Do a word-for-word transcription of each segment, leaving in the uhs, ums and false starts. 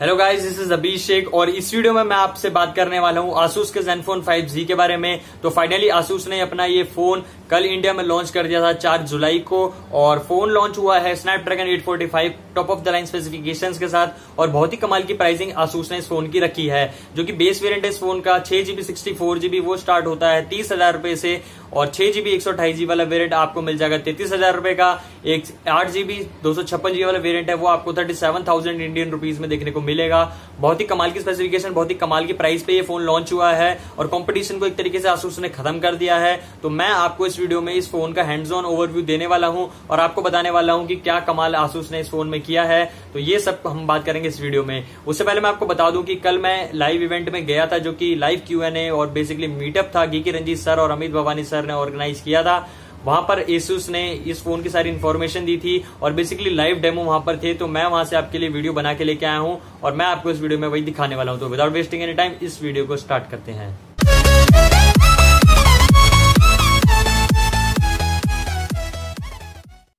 Hello guys, this is Abhishek और इस video में मैं आपसे बात करने वाला हूं आसूस के ZenFone फाइव Z के बारे में। तो फाइनली आसूस ने अपना ये फोन कल इंडिया में लॉन्च कर दिया था चार जुलाई को और फोन लॉन्च हुआ है Snapdragon eight forty five top of the line specifications के साथ और बहुत ही कमाल की प्राइसिंग आसूस ने इस फोन की रखी है, जो कि बेस वेरिएंट है इस फोन का। छह जीबी सिक्सटी फोर जीबी वो स्टार्ट होता है तीस हजार रुपए से और छह जीबी एक सौ अट्ठाईस जीबी वाला वेरिएंट आपको मिल जाएगा तैतीस हजार रुपए का। एक आठ जीबी दो सौ छप्पन जीबी वाला वेरिएंट है वो आपको thirty seven thousand Indian rupees में देखने को मिलेगा। बहुत ही कमाल की स्पेसिफिकेशन, बहुत ही कमाल की प्राइस पे ये फोन लॉन्च हुआ है और कंपटीशन को एक तरीके से आसूस ने खत्म कर दिया है। तो मैं आपको इस वीडियो में इस फोन का हैंड्स ऑन ओवरव्यू देने वाला हूं और आपको बताने वाला हूं कि क्या कमाल आसूस ने इस फोन में किया है। तो ये सब हम बात करेंगे इस वीडियो में। उससे पहले मैं आपको बता दूं कि कल मैं लाइव इवेंट में गया था, जो कि लाइव क्यू एन ए और बेसिकली मीटअप था, गीकी रंजीत सर और अमित भवानी सर ने ऑर्गेनाइज किया था। वहां पर Asus ने इस फोन की सारी इन्फॉर्मेशन दी थी और बेसिकली लाइव डेमो वहां पर थे। तो मैं वहां से आपके लिए वीडियो बना के लेके आया हूं और मैं आपको इस वीडियो में वही दिखाने वाला हूं। तो विदाउट वेस्टिंग एनी टाइम इस वीडियो को स्टार्ट करते हैं।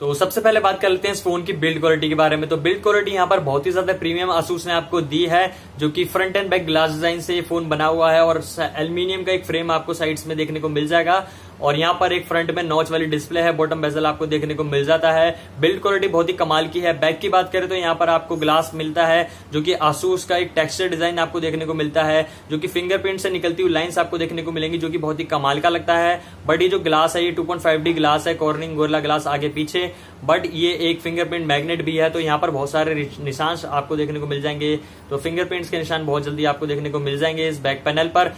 तो सबसे पहले बात कर लेते हैं इस फोन की बिल्ड क्वालिटी के बारे में। तो बिल्ड क्वालिटी यहाँ पर बहुत ही ज्यादा प्रीमियम Asus ने आपको दी है, जो कि front and back glass design से ये फोन बना हुआ है और एल्यूमिनियम का एक फ्रेम आपको साइड्स में देखने को मिल जाएगा और यहाँ पर एक फ्रंट में नॉच वाली डिस्प्ले है। बॉटम बेजल आपको देखने को मिल जाता है। बिल्ड क्वालिटी बहुत ही कमाल की है। बैक की बात करें तो यहाँ पर आपको ग्लास मिलता है, जो कि Asus का एक टेक्सचर डिजाइन आपको देखने को मिलता है, जो कि फिंगरप्रिंट से निकलती हुई लाइंस आपको देखने को मिलेंगी, जो कि बहुत ही कमाल का लगता है। बट ये जो ग्लास है ये two point five D glass है, कॉर्निंग गोरिल्ला ग्लास आगे पीछे, बट ये एक फिंगरप्रिंट मैग्नेट भी है तो यहाँ पर बहुत सारे निशान आपको देखने को मिल जाएंगे। तो फिंगरप्रिंट्स के निशान बहुत जल्दी आपको देखने को मिल जाएंगे इस बैक पैनल पर।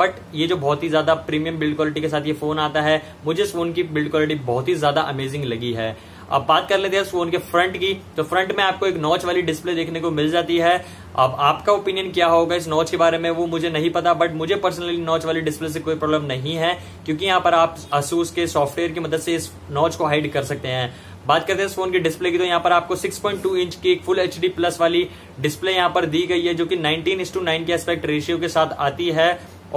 बट ये जो बहुत ही ज्यादा प्रीमियम बिल्ड क्वालिटी के साथ ये फोन आता है, मुझे इस फोन की बिल्ड क्वालिटी बहुत ही ज्यादा अमेजिंग लगी है। अब बात कर लेते हैं इस फोन के फ्रंट की। तो फ्रंट में आपको एक नॉच वाली डिस्प्ले देखने को मिल जाती है। अब आपका ओपिनियन क्या होगा इस नॉच के बारे में वो मुझे नहीं पता, बट मुझे पर्सनली नॉच वाली डिस्प्ले से कोई प्रॉब्लम नहीं है, क्योंकि यहाँ पर आप Asus के सॉफ्टवेयर की मदद से इस नॉच को हाइड कर सकते हैं। बात करते हैं इस फोन के डिस्प्ले की। तो यहाँ पर आपको सिक्स पॉइंट टू इंच की एक फुल एच डी प्लस वाली डिस्प्ले यहाँ पर दी गई है, जो कि नाइनटीन इस टू नाइन के एस्पेक्ट रेशियो के साथ आती है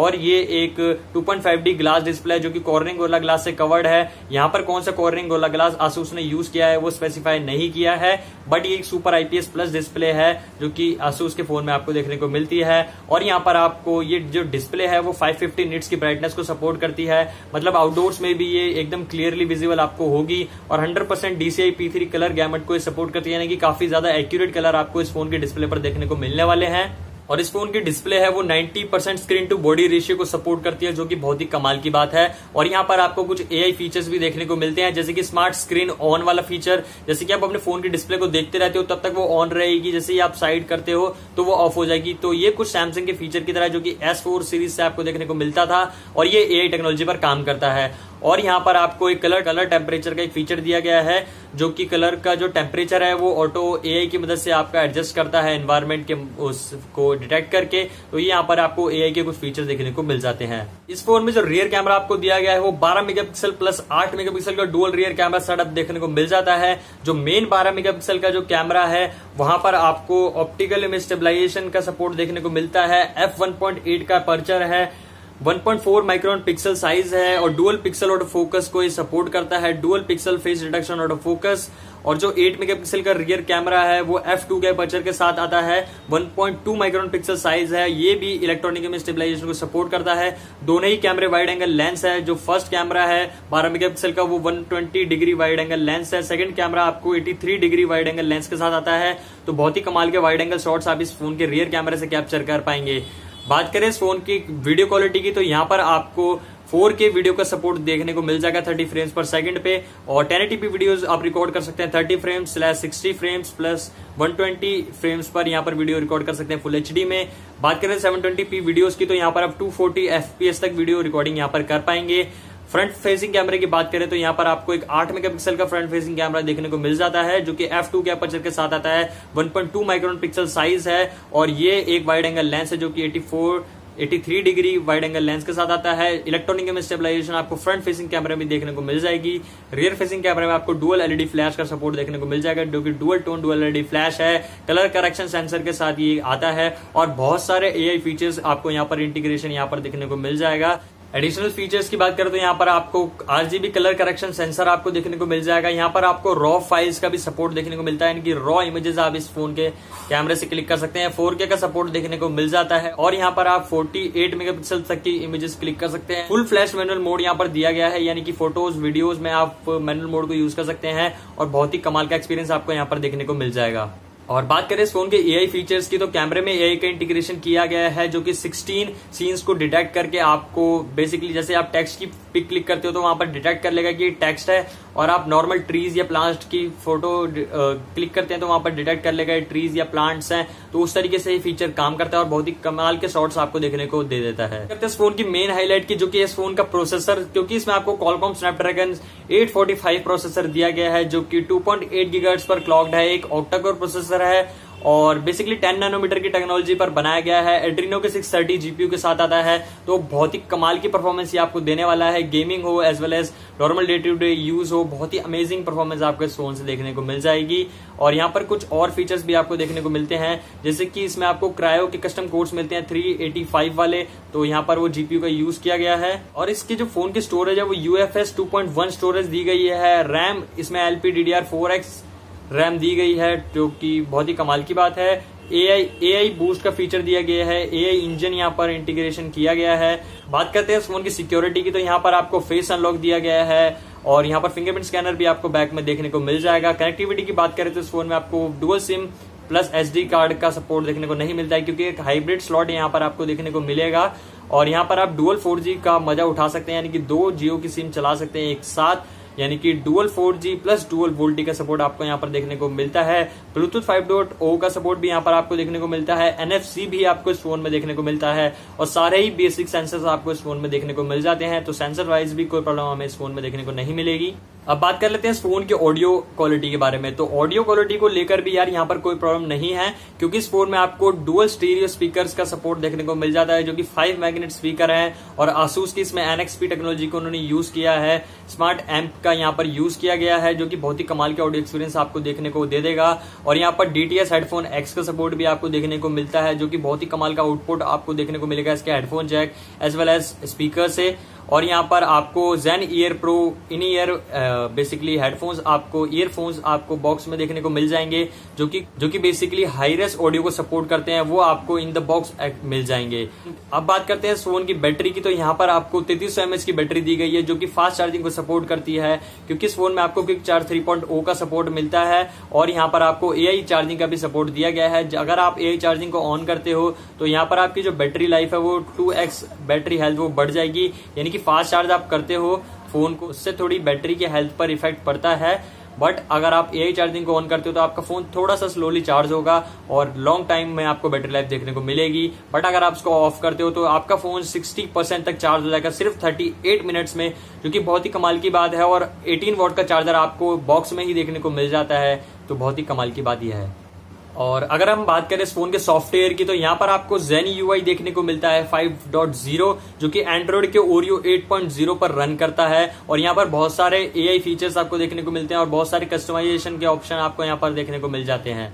और ये एक two point five D glass display है, जो कि कॉर्निंग गोरिल्ला ग्लास से कवर्ड है। यहाँ पर कौन सा कॉर्निंग गोरिल्ला ग्लास Asus ने यूज किया है वो स्पेसिफाई नहीं किया है, बट ये एक सुपर आईपीएस प्लस डिस्प्ले है जो कि Asus के फोन में आपको देखने को मिलती है। और यहाँ पर आपको ये जो डिस्प्ले है वो फाइव फिफ्टी निट्स की ब्राइटनेस को सपोर्ट करती है, मतलब आउटडोर्स में भी ये एकदम क्लियरली विजिबल आपको होगी और hundred percent D C I P three colour gamut को सपोर्ट करती है, यानी कि काफी ज्यादा एक्यूरेट कलर आपको इस फोन के डिस्प्ले पर देखने को मिलने वाले हैं। और इस फोन की डिस्प्ले है वो ninety percent screen to body ratio को सपोर्ट करती है, जो कि बहुत ही कमाल की बात है। और यहाँ पर आपको कुछ एआई फीचर्स भी देखने को मिलते हैं, जैसे कि स्मार्ट स्क्रीन ऑन वाला फीचर। जैसे कि आप अपने फोन की डिस्प्ले को देखते रहते हो तब तक वो ऑन रहेगी, जैसे ही आप साइड करते हो तो वो ऑफ हो जाएगी। तो ये कुछ सैमसंग के फीचर की तरह, जो कि एस फोर सीरीज से आपको देखने को मिलता था और ये एआई टेक्नोलॉजी पर काम करता है। और यहाँ पर आपको एक कलर कलर टेम्परेचर का एक फीचर दिया गया है, जो कि कलर का जो टेम्परेचर है वो ऑटो एआई की मदद से आपका एडजस्ट करता है एनवायरमेंट के उसको डिटेक्ट करके। तो ये यहाँ पर आपको एआई के कुछ फीचर देखने को मिल जाते हैं। इस फोन में जो रियर कैमरा आपको दिया गया है वो बारह मेगापिक्सल प्लस आठ मेगापिक्सल का डुअल रियर कैमरा सेटअप देखने को मिल जाता है। जो मेन बारह मेगापिक्सल का जो कैमरा है वहां पर आपको ऑप्टिकल इमेज स्टेबलाइजेशन का सपोर्ट देखने को मिलता है। एफ वन पॉइंट एट का अपर्चर है, one point four micron pixel size है और डुअल पिक्सल ऑटो फोकस को ये सपोर्ट करता है, dual pixel face detection autofocus. और जो एट मेगापिक्सल का रियर कैमरा है वो एफ टू के अपर्चर के साथ आता है, one point two micron pixel size है, ये भी इलेक्ट्रॉनिक इमेज स्टेबलाइजेशन को सपोर्ट करता है। दोनों ही कैमरे वाइड एंगल लेंस है। जो फर्स्ट कैमरा है बारह मेगापिक्सल का वो one twenty degree wide angle lens है, सेकंड कैमरा आपको eighty three degree wide angle lens के साथ आता है। तो बहुत ही कमाल के वाइड एंगल शॉट्स आप इस फोन के रियर कैमरे से कैप्चर कर पाएंगे। बात करें इस फोन की वीडियो क्वालिटी की, तो यहाँ पर आपको फोर के वीडियो का सपोर्ट देखने को मिल जाएगा थर्टी फ्रेम्स पर सेकंड पे और टेन एटी पी वीडियोस आप रिकॉर्ड कर सकते हैं thirty frames slash sixty frames plus one twenty frames पर यहाँ पर वीडियो रिकॉर्ड कर सकते हैं फुल एचडी में। बात करें सेवन ट्वेंटी पी वीडियोस की, तो यहाँ पर आप टू फोर्टी एफपीएस तक वीडियो रिकॉर्डिंग यहाँ पर कर पाएंगे। फ्रंट फेसिंग कैमरे की बात करें तो यहाँ पर आपको एक आठ मेगापिक्सल का फ्रंट फेसिंग कैमरा देखने को मिल जाता है, जो कि एफ टू के अपर्चर के साथ आता है, one point two micron pixel size है और ये एक वाइड एंगल लेंस है जो कि eighty four eighty three degree wide angle lens के साथ आता है। इलेक्ट्रॉनिक इमेज स्टेबलाइजेशन आपको फ्रंट फेसिंग कैमरे में देखने को मिल जाएगी। रियर फेसिंग कैमरे में आपको डुअल एलईडी फ्लैश का सपोर्ट देखने को मिल जाएगा, जो कि dual tone dual LED flash है, कलर करेक्शन सेंसर के साथ ये आता है और बहुत सारे एआई फीचर्स आपको यहाँ पर इंटीग्रेशन यहाँ पर देखने को मिल जाएगा। एडिशनल फीचर्स की बात करें तो यहाँ पर आपको आरजीबी कलर करेक्शन सेंसर आपको देखने को मिल जाएगा। यहाँ पर आपको रॉ फाइल्स का भी सपोर्ट देखने को मिलता है, यानी कि रॉ इमेजेस आप इस फोन के कैमरे से क्लिक कर सकते हैं। फोर के का सपोर्ट देखने को मिल जाता है और यहाँ पर आप अड़तालीस मेगापिक्सल तक की इमेजेस क्लिक कर सकते हैं। फुल फ्लैश मैनुअल मोड यहाँ पर दिया गया है, यानी कि फोटोज वीडियोज में आप मैनुअल मोड को यूज कर सकते हैं और बहुत ही कमाल का एक्सपीरियंस आपको यहाँ पर देखने को मिल जाएगा। और बात करें इस फोन के एआई फीचर्स की तो कैमरे में एआई का इंटीग्रेशन किया गया है, जो कि सोलह सीन्स को डिटेक्ट करके आपको बेसिकली जैसे आप टेक्स्ट की पिक क्लिक करते हो तो वहां पर डिटेक्ट कर लेगा कि टेक्स्ट है, और आप नॉर्मल ट्रीज या प्लांट की फोटो क्लिक करते हैं तो वहां पर डिटेक्ट कर लेगा ट्रीज या प्लांट्स हैं, तो उस तरीके से ये फीचर काम करता है और बहुत ही कमाल के शॉट्स आपको देखने को दे देता है। इस फोन की मेन हाईलाइट की जो कि इस फोन का प्रोसेसर, क्योंकि इसमें आपको Qualcomm Snapdragon eight forty five processor दिया गया है जो कि टू पॉइंट एट गीगाहर्ट्ज पर क्लॉक्ड है, एक ऑक्टा कोर प्रोसेसर है और बेसिकली टेन नैनोमीटर की टेक्नोलॉजी पर बनाया गया है। एड्रीनो के सिक्स थर्टी जीपीयू के साथ आता है, तो बहुत ही कमाल की परफॉर्मेंस ये आपको देने वाला है। गेमिंग हो as well as normal day to day use हो, बहुत ही अमेजिंग परफॉर्मेंस आपको इस फोन से देखने को मिल जाएगी। और यहाँ पर कुछ और फीचर्स भी आपको देखने को मिलते हैं, जैसे कि इसमें आपको क्रायो के कस्टम कोड्स मिलते हैं थ्री एटी फाइव वाले, तो यहाँ पर वो जीपीयू का यूज किया गया है। और इसकी जो फोन की स्टोरेज है वो UFS two point one storage दी गई है। रैम इसमें एलपीडीडीआर फोर एक्स रैम दी गई है, जो कि बहुत ही कमाल की बात है। एआई एआई बूस्ट का फीचर दिया गया है, एआई इंजन यहाँ पर इंटीग्रेशन किया गया है। बात करते हैं फोन की सिक्योरिटी की तो यहाँ पर आपको फेस अनलॉक दिया गया है और यहाँ पर फिंगरप्रिंट स्कैनर भी आपको बैक में देखने को मिल जाएगा। कनेक्टिविटी की बात करें तो इस फोन में आपको dual SIM plus SD card का सपोर्ट देखने को नहीं मिलता है, क्योंकि एक हाइब्रिड स्लॉट यहाँ पर आपको देखने को मिलेगा और यहाँ पर आप डुअल फोर जी का मजा उठा सकते हैं, यानी कि दो जियो की सिम चला सकते हैं एक साथ, यानी कि dual four G plus dual VoLTE का सपोर्ट आपको यहाँ पर देखने को मिलता है। ब्लूटूथ फाइव पॉइंट ज़ीरो का सपोर्ट भी यहाँ पर आपको देखने को मिलता है। एनएफसी भी आपको इस फोन में देखने को मिलता है और सारे ही बेसिक सेंसर्स आपको इस फोन में देखने को मिल जाते हैं, तो सेंसर वाइज भी कोई प्रॉब्लम हमें इस फोन में देखने को नहीं मिलेगी। अब बात कर लेते हैं इस फोन के ऑडियो क्वालिटी के बारे में, तो ऑडियो क्वालिटी को लेकर भी यार यहाँ पर कोई प्रॉब्लम नहीं है, क्योंकि इस फोन में आपको डुअल स्टीरियो स्पीकर्स का सपोर्ट देखने को मिल जाता है, जो कि फाइव मैग्नेट स्पीकर है और आसूस की इसमें एनएक्सपी टेक्नोलॉजी को उन्होंने यूज किया है। स्मार्ट एम्प का यहाँ पर यूज किया गया है, जो कि बहुत ही कमाल का ऑडियो एक्सपीरियंस आपको देखने को दे देगा। और यहाँ पर डीटीएस हेडफोन एक्स का सपोर्ट भी आपको देखने को मिलता है, जो कि बहुत ही कमाल का आउटपुट आपको देखने को मिलेगा इसके headphone jack as well as speaker से। और यहाँ पर आपको Zen ear pro in ear basically headphones आपको ईयरफोन्स आपको बॉक्स में देखने को मिल जाएंगे, जो कि जो कि बेसिकली हाईरेस ऑडियो को सपोर्ट करते हैं, वो आपको इन द बॉक्स मिल जाएंगे। अब बात करते हैं फोन की बैटरी की तो यहाँ पर आपको तैंतीस सौ एमएच की बैटरी दी गई है, जो कि फास्ट चार्जिंग को सपोर्ट करती है, क्योंकि इस फोन में आपको quick charge three point zero का सपोर्ट मिलता है और यहाँ पर आपको एआई चार्जिंग का भी सपोर्ट दिया गया है। अगर आप एआई चार्जिंग को ऑन करते हो तो यहाँ पर आपकी जो बैटरी लाइफ है वो टू एक्स बैटरी हेल्थ वो बढ़ जाएगी, यानी कि फास्ट चार्ज आप करते हो फोन को, उससे थोड़ी बैटरी की हेल्थ पर इफेक्ट पड़ता है। बट अगर आप एआई चार्जिंग को ऑन करते हो तो आपका फोन थोड़ा सा स्लोली चार्ज होगा और लॉन्ग टाइम में आपको बैटरी लाइफ देखने को मिलेगी। बट अगर आप इसको ऑफ करते हो तो आपका फोन साठ परसेंट तक चार्ज हो जाएगा सिर्फ अड़तीस मिनट्स में, जो कि बहुत ही कमाल की बात है। और अठारह वॉट का चार्जर आपको बॉक्स में ही देखने को मिल जाता है, तो बहुत ही कमाल की बात यह है। और अगर हम बात करें इस फोन के सॉफ्टवेयर की तो यहाँ पर आपको Zen U I देखने को मिलता है फाइव पॉइंट ज़ीरो, जो कि Android के Oreo एट पॉइंट ज़ीरो पर रन करता है। और यहाँ पर बहुत सारे A I फीचर्स आपको देखने को मिलते हैं और बहुत सारे कस्टमाइजेशन के ऑप्शन आपको यहाँ पर देखने को मिल जाते हैं।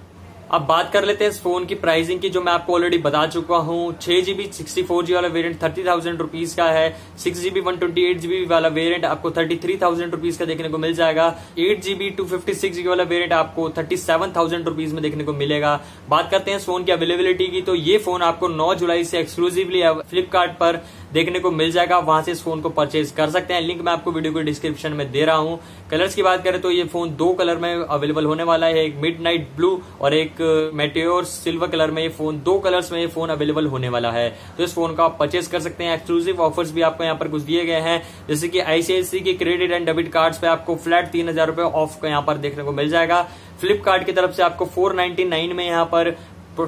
अब बात कर लेते हैं इस फोन की प्राइसिंग की, जो मैं आपको ऑलरेडी बता चुका हूँ। छह जीबी सिक्सटी फोर जी वाला वेरियंट थर्टी थाउजेंड रुपीज का है, six GB one twenty eight GB वाला वेरियंट आपको थर्टी थ्री थाउजेंड रुपीज का देखने को मिल जाएगा। Eight GB two fifty six G वाला वेरियंट आपको थर्टी सेवन थाउजेंड रुपीज में देखने को मिलेगा। बात करते हैं इस फोन की अवेलेबिलिटी की तो ये फोन आपको नौ जुलाई से एक्सक्लूसिवली फ्लिपकार्ट पर देखने को मिल जाएगा, वहां से इस फोन को परचेज कर सकते हैं। लिंक मैं आपको वीडियो के डिस्क्रिप्शन में दे रहा हूँ। कलर्स की बात करें तो ये फोन दो कलर में अवेलेबल होने वाला है, एक मिड नाइट ब्लू और एक मेटेओर सिल्वर कलर में। ये फोन दो कलर्स में ये फोन अवेलेबल होने वाला है, तो इस फोन को आप परचेज कर सकते हैं। एक्सक्लूसिव ऑफर्स भी आपको यहाँ पर कुछ दिए गए हैं, जैसे कि आईसीआईसीआई के क्रेडिट एंड डेबिट कार्ड्स पे आपको फ्लैट तीन हजार रुपए ऑफ यहाँ पर देखने को मिल जाएगा। फ्लिपकार्ट की तरफ से आपको फोर नाइनटी नाइन में यहाँ पर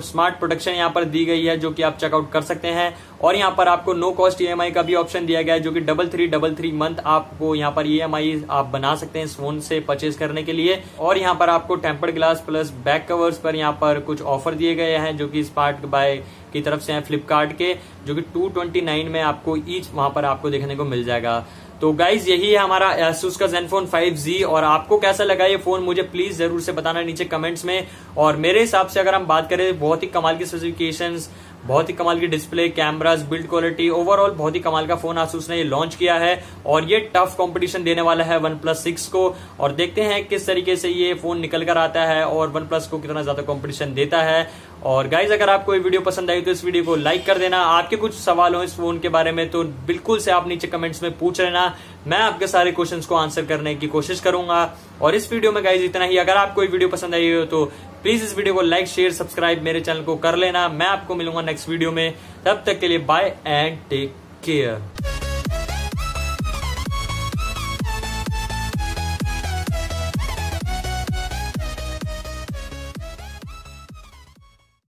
स्मार्ट प्रोडक्शन यहाँ पर दी गई है, जो कि आप चेकआउट कर सकते हैं। और यहाँ पर आपको नो कॉस्ट ईएमआई का भी ऑप्शन दिया गया है, जो कि double three double three month आपको यहाँ पर ईएमआई आप बना सकते हैं इस फोन से परचेज करने के लिए। और यहाँ पर आपको tempered glass plus back covers पर यहाँ पर कुछ ऑफर दिए गए हैं, जो कि स्मार्ट बाय की तरफ से है फ्लिपकार्ट के, जो कि टू ट्वेंटी नाइन में आपको ईच वहां पर आपको देखने को मिल जाएगा। तो गाइज यही है हमारा Asus का ZenFone फाइव Z, और आपको कैसा लगा ये फोन मुझे प्लीज जरूर से बताना नीचे कमेंट्स में। और मेरे हिसाब से अगर हम बात करें, बहुत ही कमाल की स्पेसिफिकेशंस, बहुत ही कमाल की display, cameras, build quality, overall बहुत ही कमाल का फोन आसूस ने लॉन्च किया है और ये टफ कंपटीशन देने वाला है OnePlus सिक्स को। और देखते हैं किस तरीके से ये फोन निकल कर आता है और OnePlus को कितना ज्यादा कंपटीशन देता है। और गाइज, अगर आपको ये वीडियो पसंद आई तो इस वीडियो को लाइक कर देना। आपके कुछ सवाल हो इस फोन के बारे में तो बिल्कुल से आप नीचे कमेंट्स में पूछ लेना, मैं आपके सारे क्वेश्चंस को आंसर करने की कोशिश करूंगा। और इस वीडियो में गाइज इतना ही। अगर आपको ये वीडियो पसंद आई हो तो प्लीज इस वीडियो को लाइक, शेयर, सब्सक्राइब मेरे चैनल को कर लेना। मैं आपको मिलूंगा नेक्स्ट वीडियो में, तब तक के लिए बाय एंड टेक केयर।